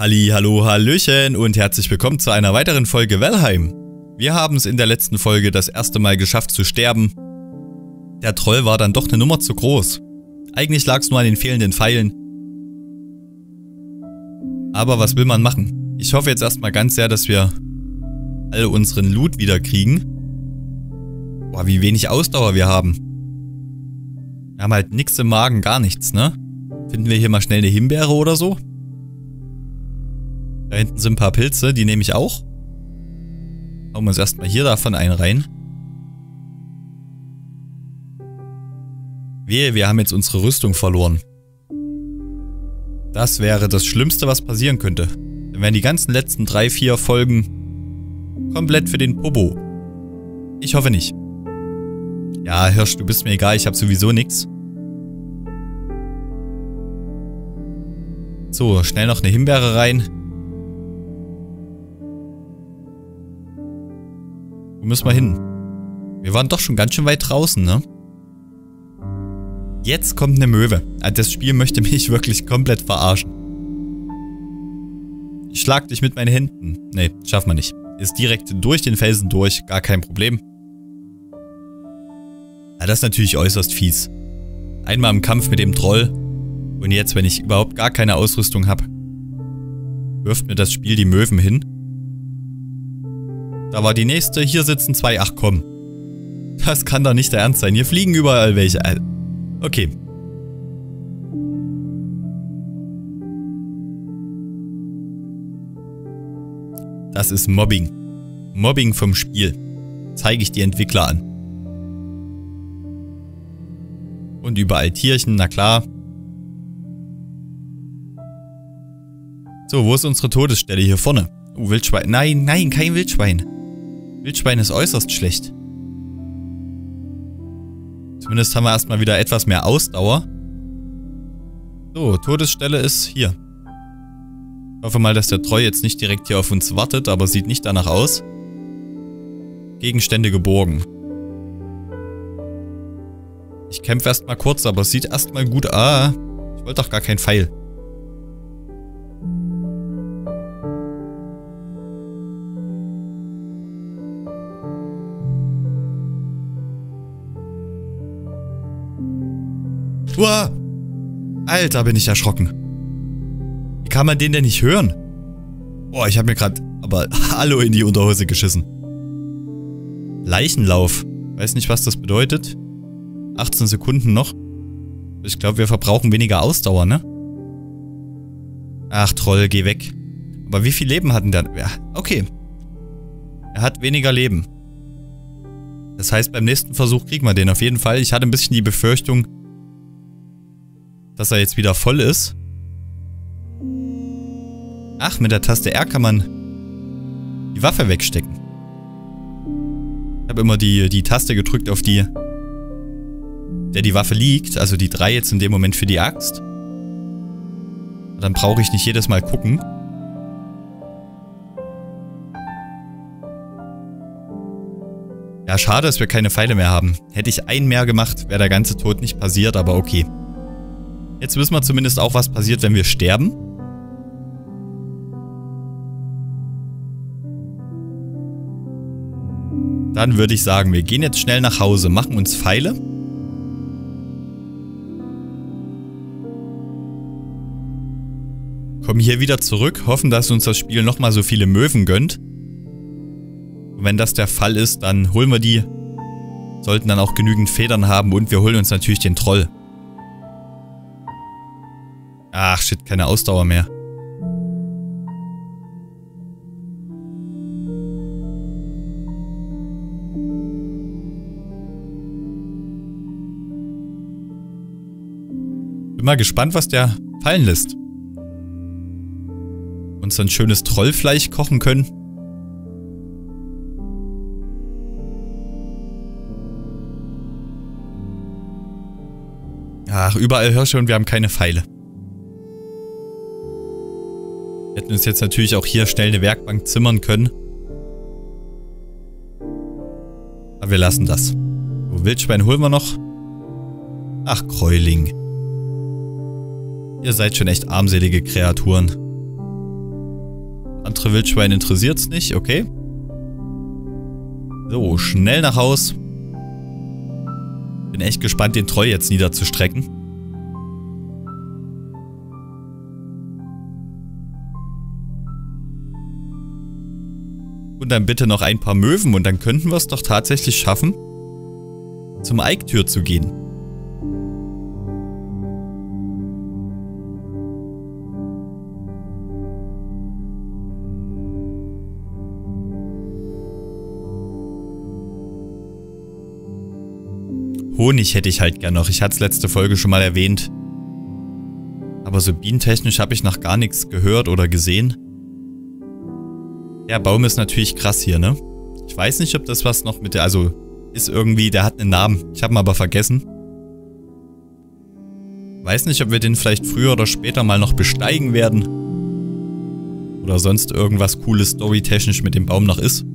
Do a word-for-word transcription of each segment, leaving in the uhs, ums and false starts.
Halli, hallo, hallöchen und herzlich willkommen zu einer weiteren Folge Valheim. Wir haben es in der letzten Folge das erste Mal geschafft zu sterben. Der Troll war dann doch eine Nummer zu groß. Eigentlich lag es nur an den fehlenden Pfeilen. Aber was will man machen? Ich hoffe jetzt erstmal ganz sehr, dass wir all unseren Loot wieder kriegen. Boah, wie wenig Ausdauer wir haben. Wir haben halt nichts im Magen, gar nichts, ne? Finden wir hier mal schnell eine Himbeere oder so? Da hinten sind ein paar Pilze, die nehme ich auch. Hauen wir uns erstmal hier davon einen rein. Wehe, wir haben jetzt unsere Rüstung verloren. Das wäre das Schlimmste, was passieren könnte. Dann wären die ganzen letzten drei, vier Folgen komplett für den Popo. Ich hoffe nicht. Ja, Hirsch, du bist mir egal, ich habe sowieso nichts. So, schnell noch eine Himbeere rein. Wo müssen wir hin? Wir waren doch schon ganz schön weit draußen, ne? Jetzt kommt eine Möwe. Das Spiel möchte mich wirklich komplett verarschen. Ich schlag dich mit meinen Händen. Nee, schaffen wir nicht. Ist direkt durch den Felsen durch, gar kein Problem. Ja, das ist natürlich äußerst fies. Einmal im Kampf mit dem Troll und jetzt, wenn ich überhaupt gar keine Ausrüstung habe, wirft mir das Spiel die Möwen hin. Da war die nächste, hier sitzen zwei, ach komm. Das kann doch nicht der Ernst sein, hier fliegen überall welche. Okay. Das ist Mobbing. Mobbing vom Spiel. Zeige ich die Entwickler an. Und überall Tierchen, na klar. So, wo ist unsere Todesstelle? Hier vorne. Oh, Wildschwein. Nein, nein, kein Wildschwein. Wildschwein ist äußerst schlecht. Zumindest haben wir erstmal wieder etwas mehr Ausdauer. So, Todesstelle ist hier. Ich hoffe mal, dass der Troll jetzt nicht direkt hier auf uns wartet, aber sieht nicht danach aus. Gegenstände geborgen. Ich kämpfe erstmal kurz, aber es sieht erstmal gut aus. Ah, ich wollte doch gar keinen Pfeil. Uah! Alter, bin ich erschrocken. Wie kann man den denn nicht hören? Boah, ich habe mir gerade aber Hallo in die Unterhose geschissen. Leichenlauf. Weiß nicht, was das bedeutet. achtzehn Sekunden noch. Ich glaube, wir verbrauchen weniger Ausdauer, ne? Ach, Troll, geh weg. Aber wie viel Leben hatten der? Ja, okay. Er hat weniger Leben. Das heißt, beim nächsten Versuch kriegen wir den auf jeden Fall. Ich hatte ein bisschen die Befürchtung, dass er jetzt wieder voll ist. Ach, mit der Taste R kann man die Waffe wegstecken. Ich habe immer die, die Taste gedrückt, auf die der die Waffe liegt. Also die drei jetzt in dem Moment für die Axt. Dann brauche ich nicht jedes Mal gucken. Ja, schade, dass wir keine Pfeile mehr haben. Hätte ich einen mehr gemacht, wäre der ganze Tod nicht passiert, aber okay. Jetzt wissen wir zumindest auch, was passiert, wenn wir sterben. Dann würde ich sagen, wir gehen jetzt schnell nach Hause, machen uns Pfeile. Kommen hier wieder zurück, hoffen, dass uns das Spiel nochmal so viele Möwen gönnt. Und wenn das der Fall ist, dann holen wir die. Sollten dann auch genügend Federn haben und wir holen uns natürlich den Troll. Ach shit, keine Ausdauer mehr. Bin mal gespannt, was der fallen lässt. Uns ein schönes Trollfleisch kochen können. Ach, überall Hirsche und wir haben keine Pfeile. Hätten uns jetzt natürlich auch hier schnell eine Werkbank zimmern können. Aber wir lassen das. So, Wildschwein holen wir noch. Ach, Gräuling. Ihr seid schon echt armselige Kreaturen. Andere Wildschweine interessiert's nicht, okay. So, schnell nach Haus. Bin echt gespannt, den Troll jetzt niederzustrecken. Und dann bitte noch ein paar Möwen und dann könnten wir es doch tatsächlich schaffen, zum Eikthyr zu gehen. Honig hätte ich halt gern noch. Ich hatte es letzte Folge schon mal erwähnt. Aber so bienentechnisch habe ich noch gar nichts gehört oder gesehen. Der Baum ist natürlich krass hier, ne? Ich weiß nicht, ob das was noch mit der... Also, ist irgendwie... Der hat einen Namen. Ich habe ihn aber vergessen. Weiß nicht, ob wir den vielleicht früher oder später mal noch besteigen werden. Oder sonst irgendwas Cooles storytechnisch mit dem Baum noch ist.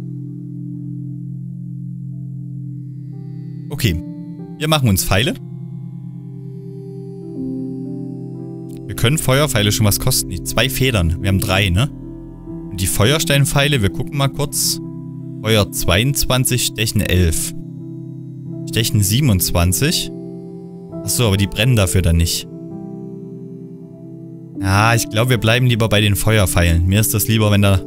Okay. Wir machen uns Pfeile. Wir können Feuerpfeile schon was kosten. Die zwei Federn. Wir haben drei, ne? Und die Feuersteinpfeile, wir gucken mal kurz. Feuer zweiundzwanzig, Stechen elf. Stechen siebenundzwanzig. Achso, aber die brennen dafür dann nicht. Ja, ich glaube, wir bleiben lieber bei den Feuerpfeilen. Mir ist das lieber, wenn da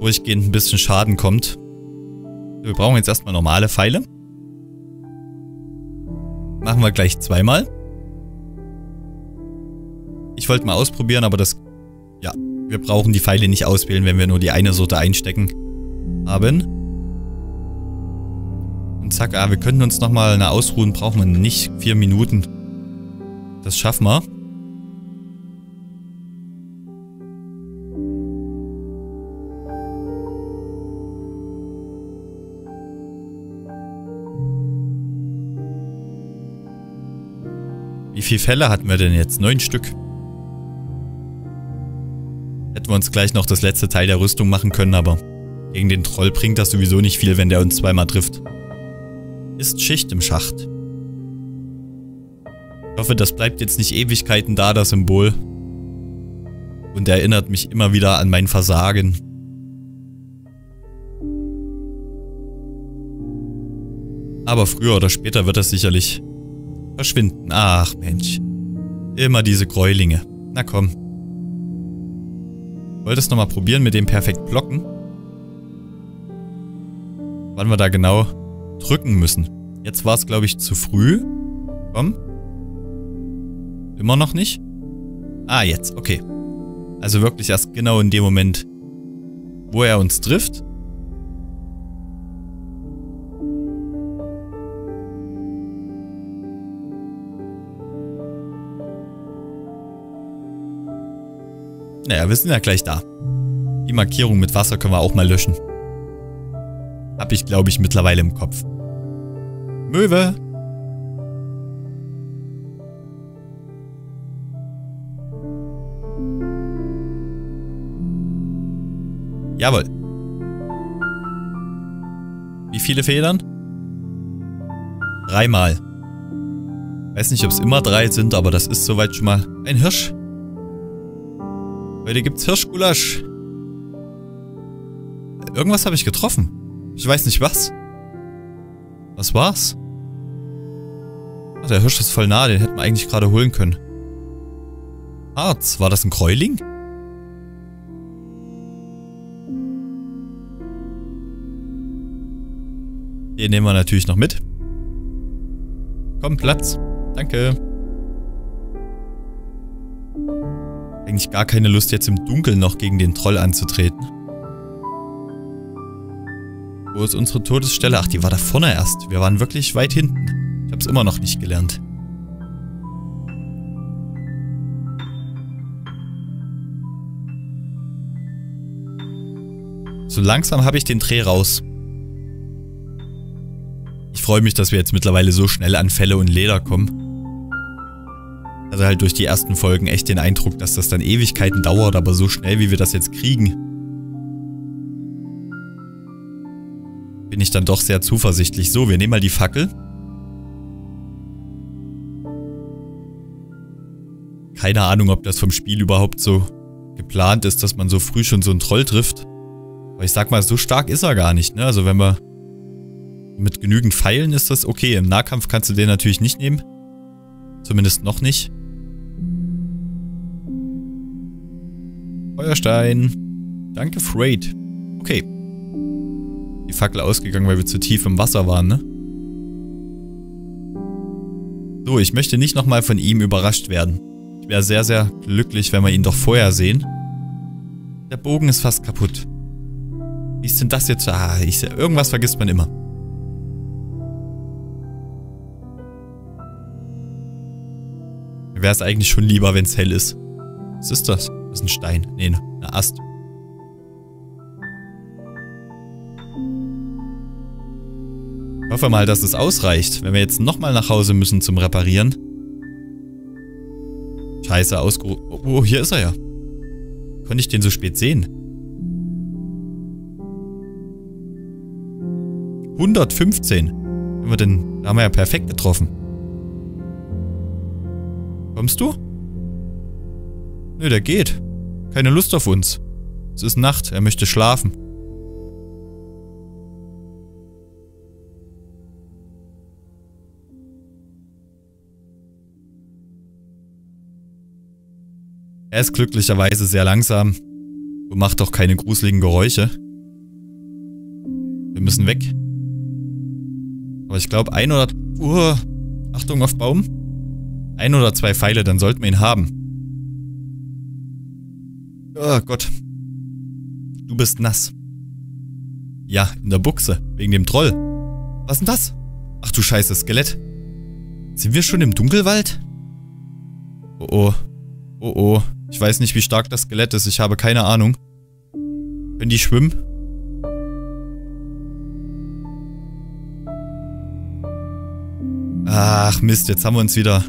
durchgehend ein bisschen Schaden kommt. Wir brauchen jetzt erstmal normale Pfeile. Machen wir gleich zweimal. Ich wollte mal ausprobieren, aber das... Ja, wir brauchen die Pfeile nicht auswählen, wenn wir nur die eine Sorte einstecken haben. Und zack, ah, wir könnten uns nochmal eine ausruhen. Brauchen wir nicht vier Minuten. Das schaffen wir. Wie viele Fälle hatten wir denn jetzt? Neun Stück. Hätten wir uns gleich noch das letzte Teil der Rüstung machen können, aber gegen den Troll bringt das sowieso nicht viel, wenn der uns zweimal trifft. Ist Schicht im Schacht. Ich hoffe, das bleibt jetzt nicht Ewigkeiten da, das Symbol. Und erinnert mich immer wieder an mein Versagen. Aber früher oder später wird das sicherlich... verschwinden. Ach Mensch. Immer diese Gräulinge. Na komm. Ich wollte es nochmal probieren mit dem perfekt blocken. Wann wir da genau drücken müssen. Jetzt war es, glaube ich, zu früh. Komm. Immer noch nicht? Ah, jetzt. Okay. Also wirklich erst genau in dem Moment, wo er uns trifft. Naja, wir sind ja gleich da. Die Markierung mit Wasser können wir auch mal löschen. Hab ich, glaube ich, mittlerweile im Kopf. Möwe! Jawohl. Wie viele Federn? Dreimal. Weiß nicht, ob es immer drei sind, aber das ist soweit schon mal ein Hirsch. Heute gibt's Hirschgulasch. Irgendwas habe ich getroffen. Ich weiß nicht was. Was war's? Ach, der Hirsch ist voll nah. Den hätten wir eigentlich gerade holen können. Harz. War das ein Gräuling? Den nehmen wir natürlich noch mit. Komm, Platz. Danke. Eigentlich gar keine Lust, jetzt im Dunkeln noch gegen den Troll anzutreten. Wo ist unsere Todesstelle? Ach, die war da vorne erst. Wir waren wirklich weit hinten. Ich hab's immer noch nicht gelernt. So langsam habe ich den Dreh raus. Ich freue mich, dass wir jetzt mittlerweile so schnell an Felle und Leder kommen. Also halt durch die ersten Folgen echt den Eindruck, dass das dann Ewigkeiten dauert, aber so schnell, wie wir das jetzt kriegen, bin ich dann doch sehr zuversichtlich. So, wir nehmen mal die Fackel. Keine Ahnung, ob das vom Spiel überhaupt so geplant ist, dass man so früh schon so einen Troll trifft. Aber ich sag mal, so stark ist er gar nicht, ne? Also wenn man mit genügend Pfeilen ist das okay. Im Nahkampf kannst du den natürlich nicht nehmen. Zumindest noch nicht. Feuerstein. Danke, Freight. Okay. Die Fackel ausgegangen, weil wir zu tief im Wasser waren, ne? So, ich möchte nicht nochmal von ihm überrascht werden. Ich wäre sehr, sehr glücklich, wenn wir ihn doch vorher sehen. Der Bogen ist fast kaputt. Wie ist denn das jetzt? Ah, ich, irgendwas vergisst man immer. Mir wäre es eigentlich schon lieber, wenn es hell ist. Was ist das? Das ist ein Stein. Nee, ein Ast. Ich hoffe mal, dass es ausreicht, wenn wir jetzt nochmal nach Hause müssen zum Reparieren. Scheiße, ausgeruht. Oh, hier ist er ja. Konnte ich den so spät sehen? hundertfünfzehn. Haben wir denn, da haben wir ja perfekt getroffen. Kommst du? Nö, der geht. Keine Lust auf uns. Es ist Nacht, er möchte schlafen. Er ist glücklicherweise sehr langsam und macht auch keine gruseligen Geräusche. Wir müssen weg. Aber ich glaube, ein oder... Uh, Achtung auf Baum. Ein oder zwei Pfeile, dann sollten wir ihn haben. Oh Gott. Du bist nass. Ja, in der Buchse. Wegen dem Troll. Was denn das? Ach du Scheiße, Skelett. Sind wir schon im Dunkelwald? Oh oh. Oh oh. Ich weiß nicht, wie stark das Skelett ist. Ich habe keine Ahnung. Können die schwimmen? Ach Mist, jetzt haben wir uns wieder...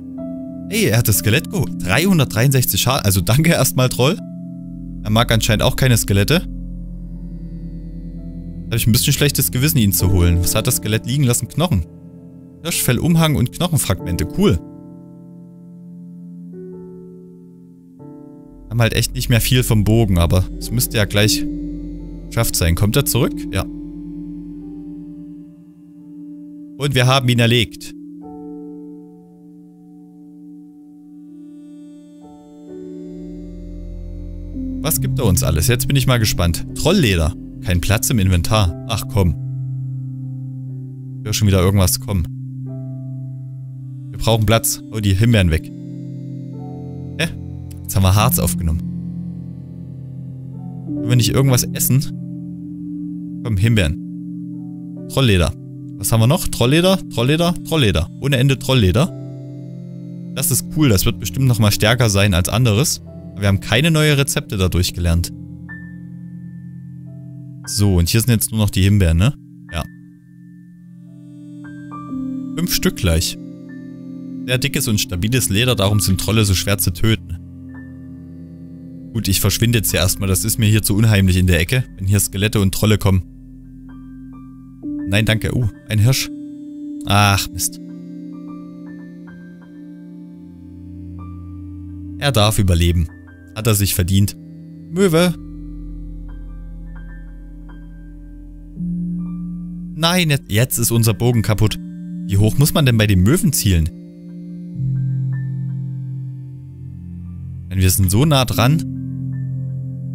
Ey, er hat das Skelett geholt. dreihundertdreiundsechzig Schaden. Also danke erstmal, Troll. Er mag anscheinend auch keine Skelette. Da habe ich ein bisschen schlechtes Gewissen, ihn zu holen. Was hat das Skelett liegen lassen? Knochen. Hirschfell, Umhang und Knochenfragmente. Cool. Haben halt echt nicht mehr viel vom Bogen, aber es müsste ja gleich geschafft sein. Kommt er zurück? Ja. Und wir haben ihn erlegt. Was gibt er uns alles? Jetzt bin ich mal gespannt. Trollleder. Kein Platz im Inventar. Ach komm. Ich höre schon wieder irgendwas kommen. Wir brauchen Platz. Oh, die Himbeeren weg. Jetzt haben wir Harz aufgenommen. Können wir nicht irgendwas essen? Komm, Himbeeren. Trollleder. Was haben wir noch? Trollleder, Trollleder, Trollleder. Ohne Ende Trollleder. Das ist cool. Das wird bestimmt nochmal stärker sein als anderes. Aber wir haben keine neuen Rezepte dadurch gelernt. So, und hier sind jetzt nur noch die Himbeeren, ne? Ja. Fünf Stück gleich. Sehr dickes und stabiles Leder. Darum sind Trolle so schwer zu töten. Gut, ich verschwinde jetzt hier erstmal. Das ist mir hier zu unheimlich in der Ecke, wenn hier Skelette und Trolle kommen. Nein, danke. Uh, ein Hirsch. Ach, Mist. Er darf überleben. Hat er sich verdient. Möwe. Nein, jetzt ist unser Bogen kaputt. Wie hoch muss man denn bei den Möwen zielen? Denn wir sind so nah dran.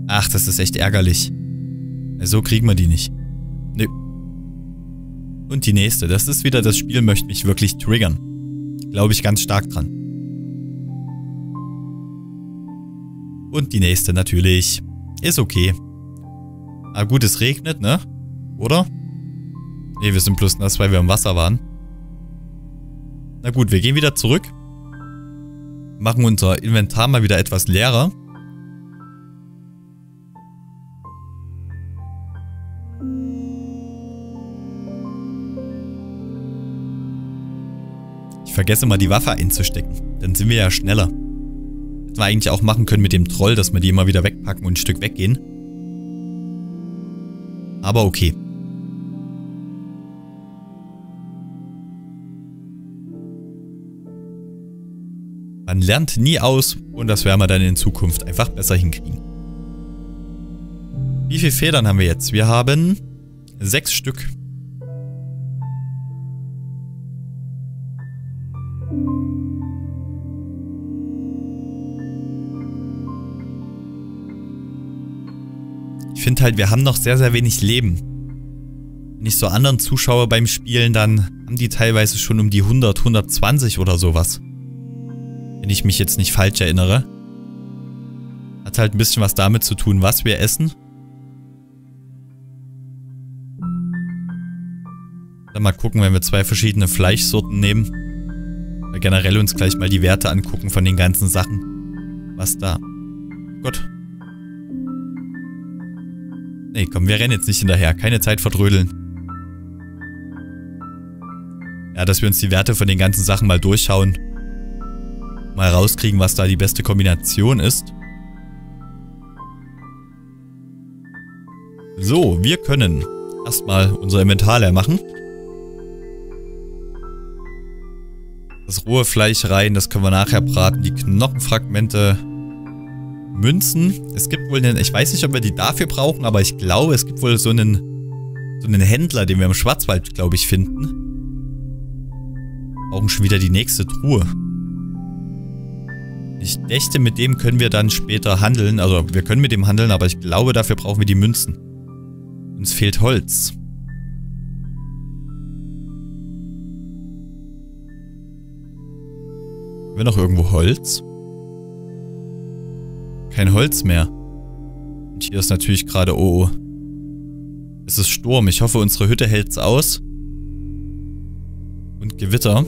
Ach, das ist echt ärgerlich. So kriegen wir die nicht. Nö. Und die nächste. Das ist wieder das Spiel, möchte mich wirklich triggern. Glaube ich ganz stark dran. Und die nächste natürlich. Ist okay. Ah gut, es regnet, ne? Oder? Ne, wir sind bloß nass, weil wir im Wasser waren. Na gut, wir gehen wieder zurück. Machen unser Inventar mal wieder etwas leerer. Ich vergesse mal die Waffe einzustecken. Dann sind wir ja schneller. Hätten wir eigentlich auch machen können mit dem Troll, dass wir die immer wieder wegpacken und ein Stück weggehen. Aber okay. Man lernt nie aus und das werden wir dann in Zukunft einfach besser hinkriegen. Wie viele Federn haben wir jetzt? Wir haben sechs Stück. Ich finde halt, wir haben noch sehr, sehr wenig Leben. Wenn ich so anderen zuschaue beim Spielen, dann haben die teilweise schon um die hundert, hundertzwanzig oder sowas. Wenn ich mich jetzt nicht falsch erinnere. Hat halt ein bisschen was damit zu tun, was wir essen. Dann mal gucken, wenn wir zwei verschiedene Fleischsorten nehmen. Weil generell uns gleich mal die Werte angucken von den ganzen Sachen. Was da? Gut. Nee, komm, wir rennen jetzt nicht hinterher. Keine Zeit vertrödeln. Ja, dass wir uns die Werte von den ganzen Sachen mal durchschauen. Mal rauskriegen, was da die beste Kombination ist. So, wir können erstmal unser Inventar leer machen. Das rohe Fleisch rein, das können wir nachher braten. Die Knochenfragmente... Münzen. Es gibt wohl einen, ich weiß nicht, ob wir die dafür brauchen, aber ich glaube, es gibt wohl so einen, so einen Händler, den wir im Schwarzwald, glaube ich, finden. Wir brauchen schon wieder die nächste Truhe. Ich dächte, mit dem können wir dann später handeln. Also, wir können mit dem handeln, aber ich glaube, dafür brauchen wir die Münzen. Uns fehlt Holz. Haben wir noch irgendwo Holz? Kein Holz mehr. Und hier ist natürlich gerade... Oh, oh. Es ist Sturm. Ich hoffe, unsere Hütte hält's aus. Und Gewitter.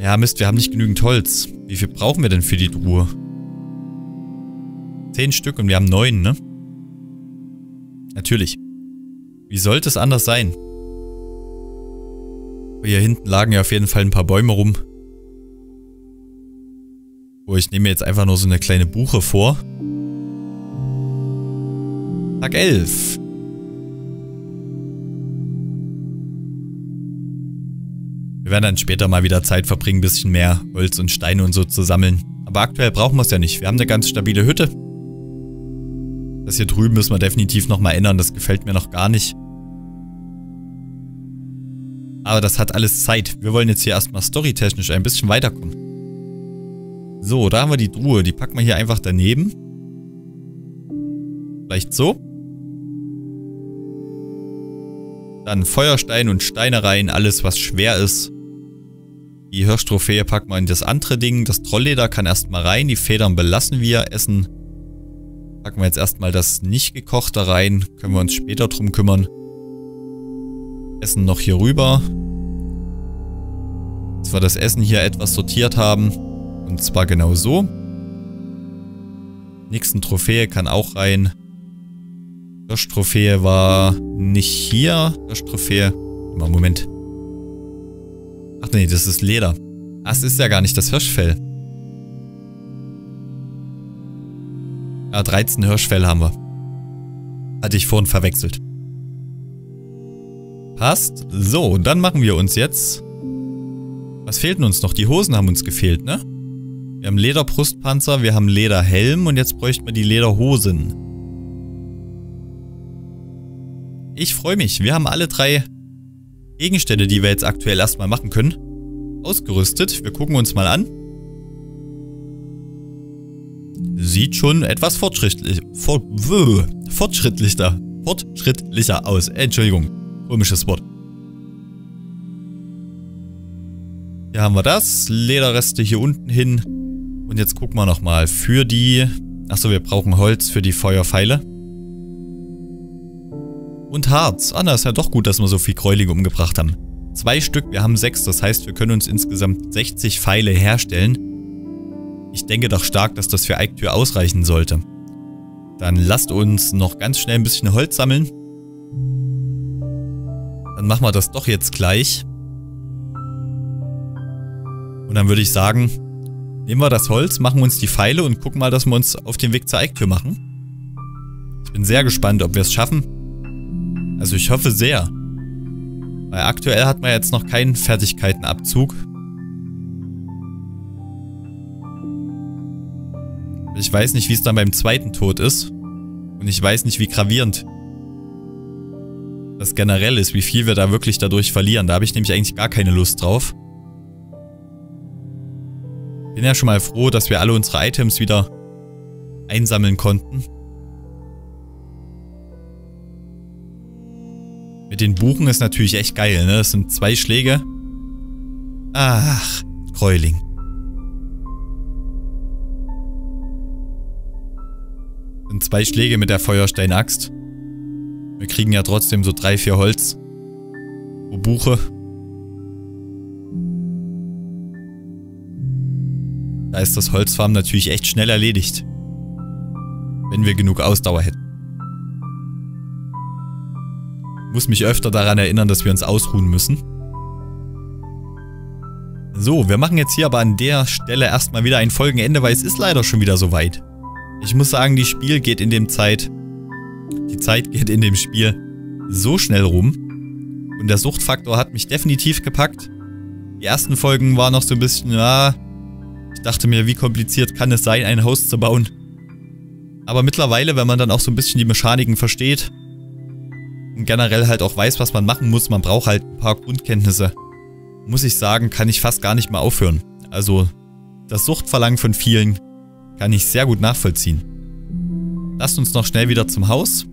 Ja, Mist, wir haben nicht genügend Holz. Wie viel brauchen wir denn für die Truhe? Zehn Stück und wir haben neun, ne? Natürlich. Wie sollte es anders sein? Aber hier hinten lagen ja auf jeden Fall ein paar Bäume rum. Oh, ich nehme mir jetzt einfach nur so eine kleine Buche vor. Tag elf. Wir werden dann später mal wieder Zeit verbringen, ein bisschen mehr Holz und Steine und so zu sammeln. Aber aktuell brauchen wir es ja nicht. Wir haben eine ganz stabile Hütte. Das hier drüben müssen wir definitiv nochmal ändern. Das gefällt mir noch gar nicht. Aber das hat alles Zeit. Wir wollen jetzt hier erstmal storytechnisch ein bisschen weiterkommen. So, da haben wir die Truhe. Die packen wir hier einfach daneben. Vielleicht so. Dann Feuerstein und Steine rein. Alles, was schwer ist. Die Hirschtrophäe packen wir in das andere Ding. Das Trollleder kann erstmal rein. Die Federn belassen wir. Essen packen wir jetzt erstmal das nicht gekochte rein. Können wir uns später drum kümmern. Essen noch hier rüber. Dass wir das Essen hier etwas sortiert haben. Und zwar genau so. Nächsten Trophäe kann auch rein. Das Trophäe war nicht hier. Das Trophäe. Mal, Moment. Ach nee, das ist Leder. Ach, das ist ja gar nicht das Hirschfell. Ja, dreizehn Hirschfell haben wir. Hatte ich vorhin verwechselt. Passt. So, und dann machen wir uns jetzt. Was fehlten uns noch? Die Hosen haben uns gefehlt, ne? Wir haben Lederbrustpanzer, wir haben Lederhelm und jetzt bräuchten wir die Lederhosen. Ich freue mich. Wir haben alle drei Gegenstände, die wir jetzt aktuell erstmal machen können, ausgerüstet. Wir gucken uns mal an. Sieht schon etwas fortschrittlich, fort, wö, fortschrittlicher, fortschrittlicher aus. Entschuldigung, komisches Wort. Hier haben wir das. Lederreste hier unten hin. Und jetzt gucken wir nochmal für die... Achso, wir brauchen Holz für die Feuerpfeile. Und Harz. Ah, na, ist ja doch gut, dass wir so viel Gräulinge umgebracht haben. Zwei Stück, wir haben sechs. Das heißt, wir können uns insgesamt sechzig Pfeile herstellen. Ich denke doch stark, dass das für Eikthyr ausreichen sollte. Dann lasst uns noch ganz schnell ein bisschen Holz sammeln. Dann machen wir das doch jetzt gleich. Und dann würde ich sagen... Nehmen wir das Holz, machen uns die Pfeile und gucken mal, dass wir uns auf den Weg zur Eikthyr machen. Ich bin sehr gespannt, ob wir es schaffen. Also ich hoffe sehr. Weil aktuell hat man jetzt noch keinen Fertigkeitenabzug. Ich weiß nicht, wie es dann beim zweiten Tod ist. Und ich weiß nicht, wie gravierend das generell ist, wie viel wir da wirklich dadurch verlieren. Da habe ich nämlich eigentlich gar keine Lust drauf. Bin ja schon mal froh, dass wir alle unsere Items wieder einsammeln konnten. Mit den Buchen ist natürlich echt geil, ne? Das sind zwei Schläge. Ach, Gräuling. Das sind zwei Schläge mit der Feuersteinaxt. Wir kriegen ja trotzdem so drei, vier Holz pro Buche. Da ist das Holzfarmen natürlich echt schnell erledigt. Wenn wir genug Ausdauer hätten. Ich muss mich öfter daran erinnern, dass wir uns ausruhen müssen. So, wir machen jetzt hier aber an der Stelle erstmal wieder ein Folgenende, weil es ist leider schon wieder soweit. Ich muss sagen, die Spiel geht in dem Zeit... Die Zeit geht in dem Spiel so schnell rum. Und der Suchtfaktor hat mich definitiv gepackt. Die ersten Folgen waren noch so ein bisschen... Ja, ich dachte mir, wie kompliziert kann es sein, ein Haus zu bauen? Aber mittlerweile, wenn man dann auch so ein bisschen die Mechaniken versteht und generell halt auch weiß, was man machen muss, man braucht halt ein paar Grundkenntnisse, muss ich sagen, kann ich fast gar nicht mehr aufhören. Also das Suchtverlangen von vielen kann ich sehr gut nachvollziehen. Lasst uns noch schnell wieder zum Haus,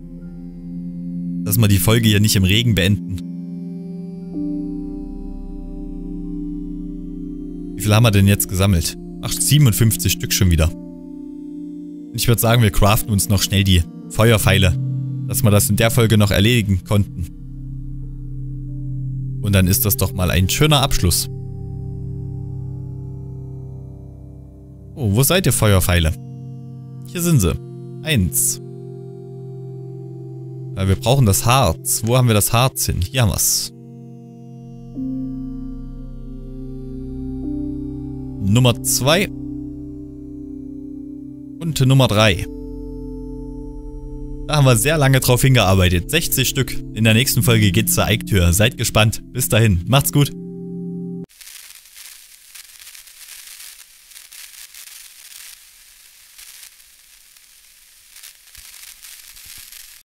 dass wir die Folge hier nicht im Regen beenden. Wie viel haben wir denn jetzt gesammelt? Ach, siebenundfünfzig Stück schon wieder. Ich würde sagen, wir craften uns noch schnell die Feuerpfeile, dass wir das in der Folge noch erledigen konnten. Und dann ist das doch mal ein schöner Abschluss. Oh, wo seid ihr, Feuerpfeile? Hier sind sie. Eins. Ja, wir brauchen das Harz. Wo haben wir das Harz hin? Hier haben wir es. Nummer zwei. Und Nummer drei. Da haben wir sehr lange drauf hingearbeitet. sechzig Stück. In der nächsten Folge geht's zur Eikthyr. Seid gespannt. Bis dahin. Macht's gut.